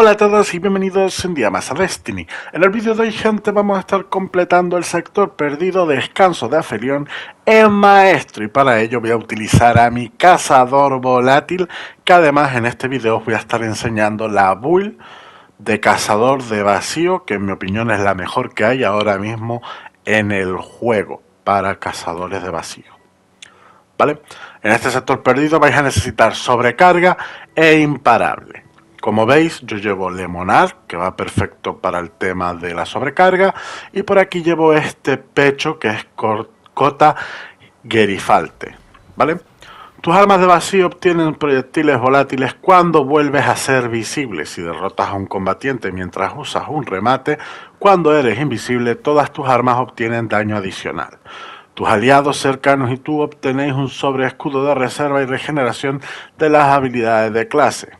Hola a todos y bienvenidos un día más a Destiny. En el vídeo de hoy, gente, vamos a estar completando el sector perdido de Descanso de Afelión en Maestro, y para ello voy a utilizar a mi Cazador volátil, que además en este vídeo os voy a estar enseñando la build de Cazador de Vacío, que en mi opinión es la mejor que hay ahora mismo en el juego para Cazadores de Vacío, ¿vale? En este sector perdido vais a necesitar Sobrecarga e Imparable. Como veis, yo llevo Le Monarque, que va perfecto para el tema de la sobrecarga. Y por aquí llevo este pecho, que es Cota Gerifalte, ¿vale? Tus armas de vacío obtienen proyectiles volátiles cuando vuelves a ser visible. Si derrotas a un combatiente mientras usas un remate, cuando eres invisible, todas tus armas obtienen daño adicional. Tus aliados cercanos y tú obtenéis un sobreescudo de reserva y regeneración de las habilidades de clase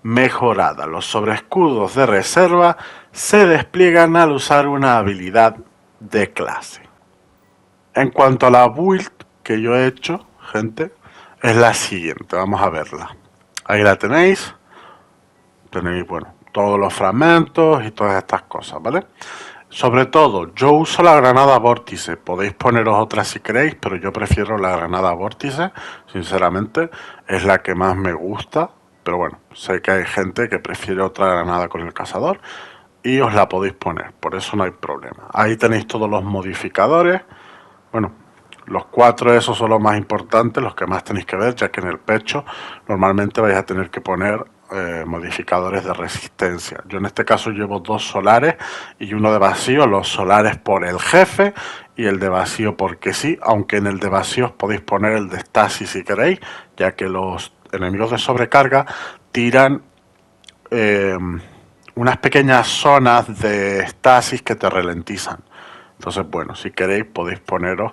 mejorada. Los sobreescudos de reserva se despliegan al usar una habilidad de clase. En cuanto a la build que yo he hecho, gente, es la siguiente. Vamos a verla. Ahí la tenéis. Tenéis, bueno, todos los fragmentos y todas estas cosas, ¿vale? Sobre todo, yo uso la granada vórtice. Podéis poneros otra si queréis, pero yo prefiero la granada vórtice. Sinceramente, es la que más me gusta. Pero bueno, sé que hay gente que prefiere otra granada con el cazador y os la podéis poner, por eso no hay problema. Ahí tenéis todos los modificadores. Bueno, los cuatro esos son los más importantes, los que más tenéis que ver, ya que en el pecho normalmente vais a tener que poner modificadores de resistencia. Yo en este caso llevo dos solares y uno de vacío. Los solares por el jefe y el de vacío porque sí, aunque en el de vacío os podéis poner el de estasis si queréis, ya que los enemigos de sobrecarga tiran unas pequeñas zonas de estasis que te ralentizan. Entonces, bueno, si queréis podéis poneros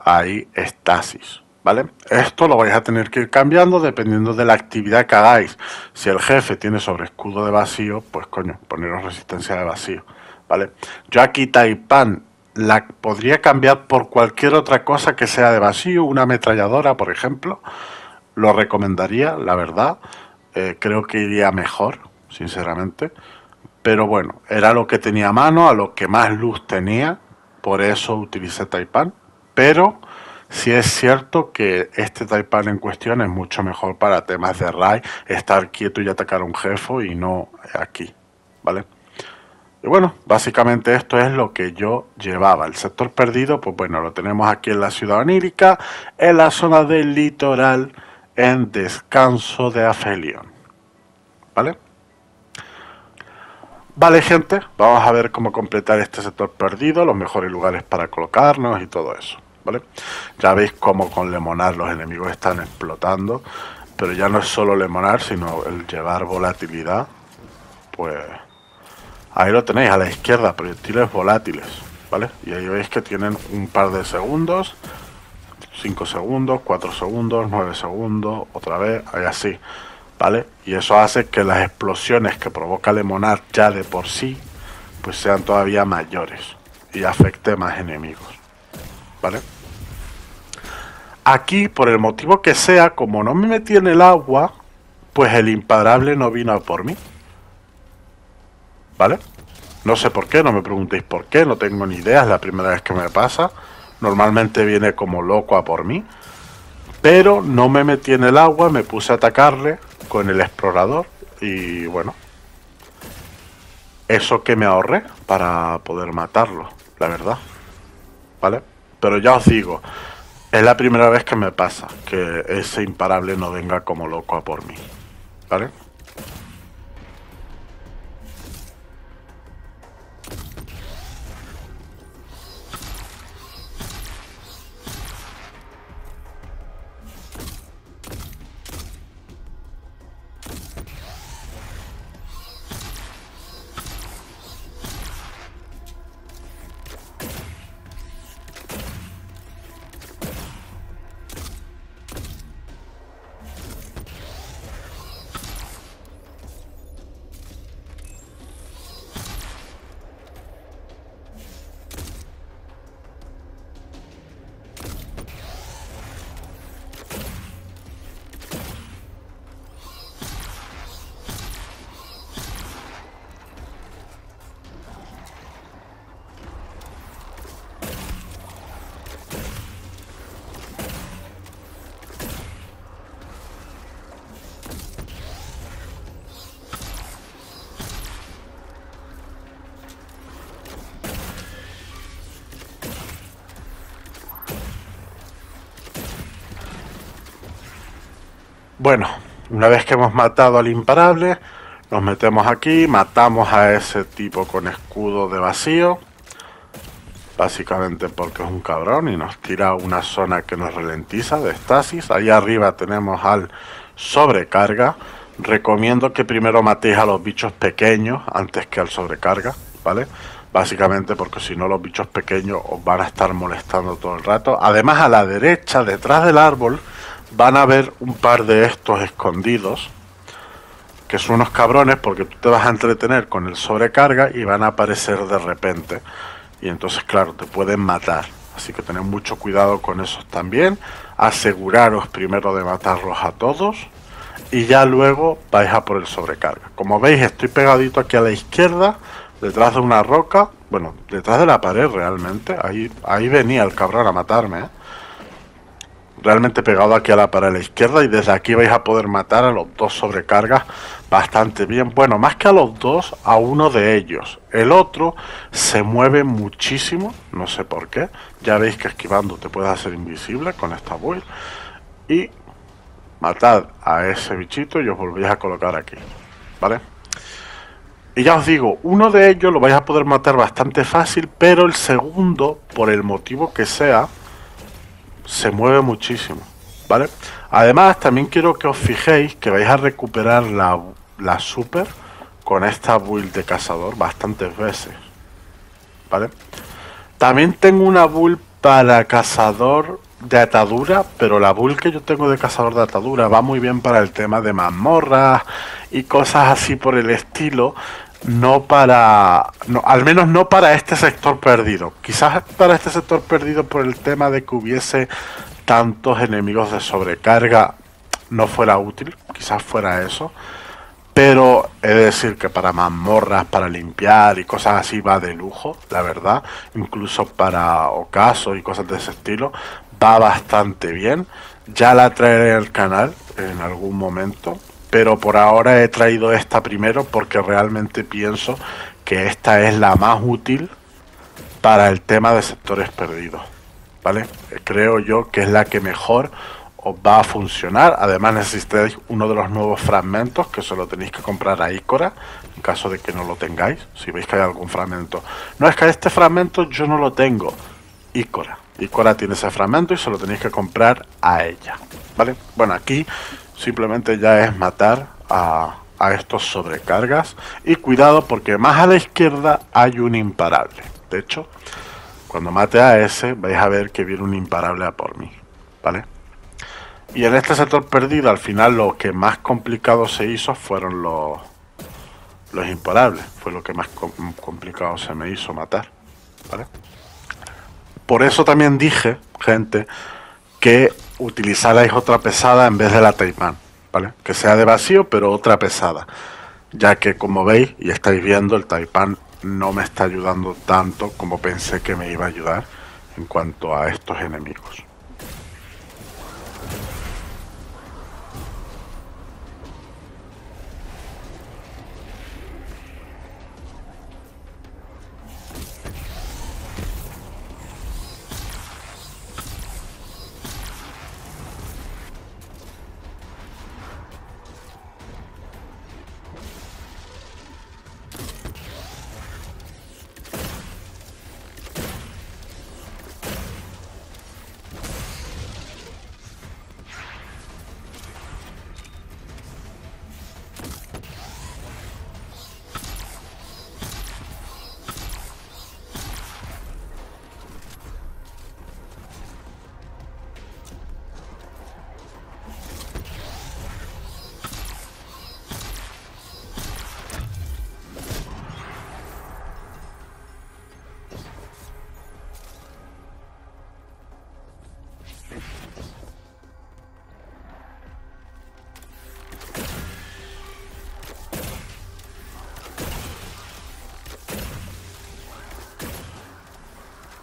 ahí estasis, ¿vale? Esto lo vais a tener que ir cambiando dependiendo de la actividad que hagáis. Si el jefe tiene sobreescudo de vacío, pues coño, poneros resistencia de vacío, ¿vale? Yo aquí Taipan la podría cambiar por cualquier otra cosa que sea de vacío, una ametralladora, por ejemplo. Lo recomendaría, la verdad. Creo que iría mejor, sinceramente. Pero bueno, era lo que tenía a mano, a lo que más luz tenía. Por eso utilicé Taipan. Pero sí es cierto que este Taipan en cuestión es mucho mejor para temas de raid. Estar quieto y atacar a un jefe y no aquí, ¿vale? Y bueno, básicamente esto es lo que yo llevaba. El sector perdido, pues bueno, lo tenemos aquí en la ciudad onírica, en la zona del litoral, en Descanso de Afelión, ¿vale? Vale, gente, vamos a ver cómo completar este sector perdido, los mejores lugares para colocarnos y todo eso, ¿vale? Ya veis cómo con Le Monarque los enemigos están explotando, pero ya no es solo Le Monarque, sino el llevar volatilidad. Pues ahí lo tenéis a la izquierda, proyectiles volátiles, ¿vale? Y ahí veis que tienen un par de segundos, 5 segundos, 4 segundos, 9 segundos, otra vez, ahí así, ¿vale? Y eso hace que las explosiones que provoca Le Monarque ya de por sí, pues sean todavía mayores y afecte más enemigos, ¿vale? Aquí, por el motivo que sea, como no me metí en el agua, pues el imparable no vino a por mí, ¿vale? No sé por qué, no me preguntéis por qué, no tengo ni idea, es la primera vez que me pasa. Normalmente viene como loco a por mí, pero no me metí en el agua, me puse a atacarle con el explorador y bueno, eso que me ahorré para poder matarlo, la verdad, ¿vale? Pero ya os digo, es la primera vez que me pasa que ese imparable no venga como loco a por mí, ¿vale? Bueno, una vez que hemos matado al imparable, nos metemos aquí, matamos a ese tipo con escudo de vacío, básicamente porque es un cabrón y nos tira a una zona que nos ralentiza de estasis. Ahí arriba tenemos al sobrecarga. Recomiendo que primero matéis a los bichos pequeños antes que al sobrecarga, ¿vale? Básicamente porque si no los bichos pequeños os van a estar molestando todo el rato. Además, a la derecha, detrás del árbol, van a ver un par de estos escondidos, que son unos cabrones porque tú te vas a entretener con el sobrecarga y van a aparecer de repente. Y entonces, claro, te pueden matar. Así que tened mucho cuidado con esos también. Aseguraros primero de matarlos a todos. Y ya luego vais a por el sobrecarga. Como veis, estoy pegadito aquí a la izquierda, detrás de una roca, bueno, detrás de la pared realmente. Ahí venía el cabrón a matarme, ¿eh? Realmente pegado aquí a la pared a la izquierda, y desde aquí vais a poder matar a los dos sobrecargas bastante bien. Bueno, más que a los dos, a uno de ellos. El otro se mueve muchísimo, no sé por qué. Ya veis que esquivando te puedes hacer invisible con esta build. Y matad a ese bichito y os volvéis a colocar aquí, ¿vale? Y ya os digo, uno de ellos lo vais a poder matar bastante fácil, pero el segundo, por el motivo que sea, se mueve muchísimo, ¿vale? Además, también quiero que os fijéis que vais a recuperar la super con esta build de cazador bastantes veces, ¿vale? También tengo una build para cazador de atadura, pero la build que yo tengo de cazador de atadura va muy bien para el tema de mazmorras y cosas así por el estilo, al menos no para este sector perdido. Quizás para este sector perdido, por el tema de que hubiese tantos enemigos de sobrecarga, no fuera útil, quizás fuera eso. Pero he de decir que para mazmorras, para limpiar y cosas así va de lujo, la verdad. Incluso para ocasos y cosas de ese estilo va bastante bien. Ya la traeré al canal en algún momento, pero por ahora he traído esta primero porque realmente pienso que esta es la más útil para el tema de sectores perdidos, ¿vale? Creo yo que es la que mejor os va a funcionar. Además, necesitáis uno de los nuevos fragmentos, que solo tenéis que comprar a Ikora, en caso de que no lo tengáis. Si veis que hay algún fragmento, no, es que este fragmento yo no lo tengo, Ikora tiene ese fragmento y se lo tenéis que comprar a ella, ¿vale? Bueno, aquí simplemente ya es matar a estos sobrecargas. Y cuidado, porque más a la izquierda hay un imparable. De hecho, cuando mate a ese, vais a ver que viene un imparable a por mí, ¿vale? Y en este sector perdido, al final, lo que más complicado se hizo fueron los imparables. Fue lo que más complicado se me hizo matar, ¿vale? Por eso también dije, gente, que utilizarais otra pesada en vez de la Taipan, ¿vale? Que sea de vacío, pero otra pesada. Ya que, como veis y estáis viendo, el Taipan no me está ayudando tanto como pensé que me iba a ayudar en cuanto a estos enemigos.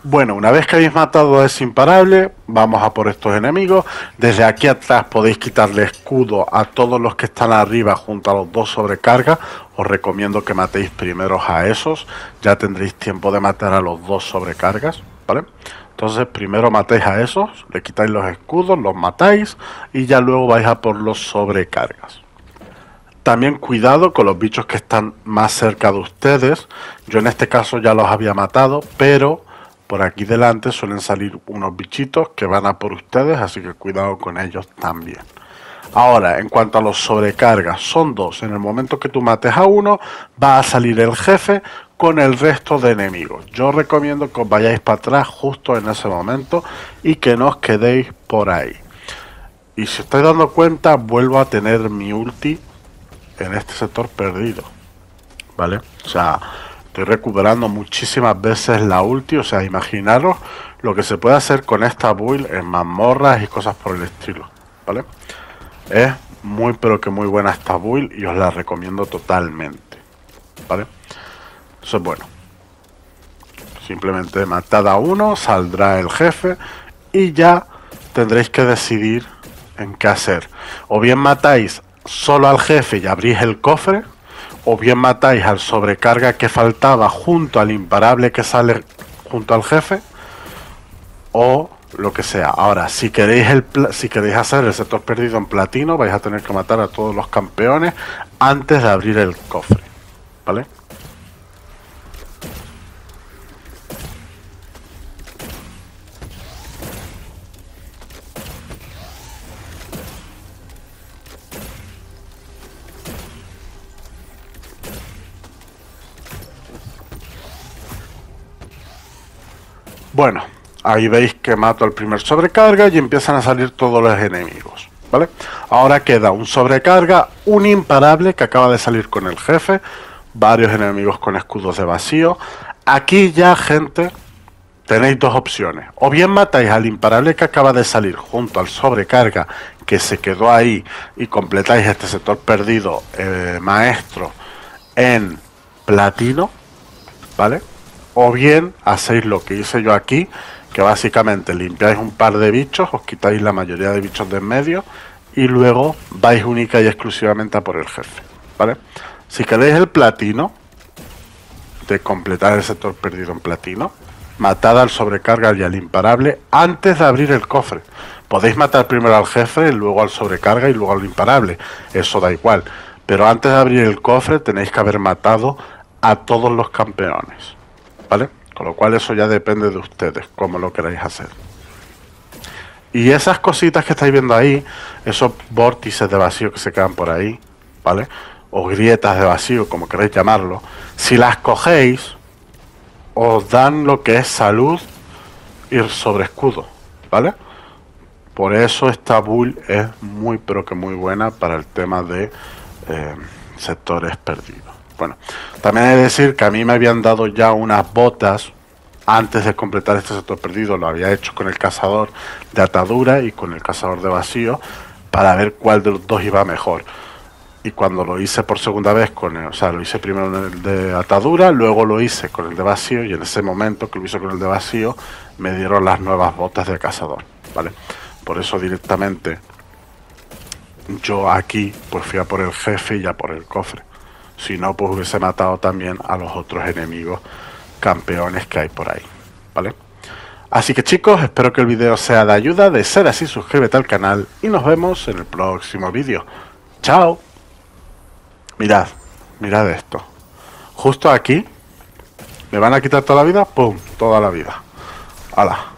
Bueno, una vez que habéis matado a ese imparable, vamos a por estos enemigos. Desde aquí atrás podéis quitarle escudo a todos los que están arriba junto a los dos sobrecargas. Os recomiendo que matéis primero a esos, ya tendréis tiempo de matar a los dos sobrecargas, ¿vale? Entonces primero matéis a esos, le quitáis los escudos, los matáis y ya luego vais a por los sobrecargas. También cuidado con los bichos que están más cerca de ustedes. Yo en este caso ya los había matado, pero por aquí delante suelen salir unos bichitos que van a por ustedes, así que cuidado con ellos también. Ahora, en cuanto a los sobrecargas, son dos. En el momento que tú mates a uno, va a salir el jefe con el resto de enemigos. Yo recomiendo que os vayáis para atrás justo en ese momento y que no os quedéis por ahí. Y si estáis dando cuenta, vuelvo a tener mi ulti en este sector perdido, ¿vale? O sea, estoy recuperando muchísimas veces la ulti. O sea, imaginaros lo que se puede hacer con esta build en mazmorras y cosas por el estilo, ¿vale? Es muy pero que muy buena esta build y os la recomiendo totalmente, ¿vale? Entonces, bueno, simplemente matad a uno, saldrá el jefe y ya tendréis que decidir en qué hacer. O bien matáis solo al jefe y abrís el cofre, o bien matáis al sobrecarga que faltaba junto al imparable que sale junto al jefe, o lo que sea. Ahora, si queréis hacer el sector perdido en platino, vais a tener que matar a todos los campeones antes de abrir el cofre, ¿vale? Bueno, ahí veis que mato al primer sobrecarga y empiezan a salir todos los enemigos, ¿vale? Ahora queda un sobrecarga, un imparable que acaba de salir con el jefe, varios enemigos con escudos de vacío. Aquí ya, gente, tenéis dos opciones. O bien matáis al imparable que acaba de salir junto al sobrecarga que se quedó ahí y completáis este sector perdido maestro en platino, ¿vale? O bien hacéis lo que hice yo aquí, que básicamente limpiáis un par de bichos, os quitáis la mayoría de bichos de en medio y luego vais única y exclusivamente a por el jefe, ¿vale? Si queréis el platino, de completar el sector perdido en platino, matad al sobrecarga y al imparable antes de abrir el cofre. Podéis matar primero al jefe, luego al sobrecarga y luego al imparable, eso da igual. Pero antes de abrir el cofre tenéis que haber matado a todos los campeones, ¿vale? Con lo cual eso ya depende de ustedes, cómo lo queráis hacer. Y esas cositas que estáis viendo ahí, esos vórtices de vacío que se quedan por ahí, ¿vale? O grietas de vacío, como queréis llamarlo. Si las cogéis, os dan lo que es salud y sobre escudo, ¿vale? Por eso esta build es muy pero que muy buena para el tema de sectores perdidos. Bueno, también he de decir que a mí me habían dado ya unas botas antes de completar este sector perdido. Lo había hecho con el cazador de atadura y con el cazador de vacío para ver cuál de los dos iba mejor. Y cuando lo hice por segunda vez, lo hice primero en el de atadura, luego lo hice con el de vacío y en ese momento que lo hice con el de vacío me dieron las nuevas botas de cazador, ¿vale? Por eso directamente yo aquí pues fui a por el jefe y a por el cofre. Si no, pues hubiese matado también a los otros enemigos campeones que hay por ahí, ¿vale? Así que chicos, espero que el video sea de ayuda. De ser así, suscríbete al canal y nos vemos en el próximo vídeo. ¡Chao! Mirad, mirad esto. Justo aquí, ¿me van a quitar toda la vida? ¡Pum! Toda la vida. ¡Hala!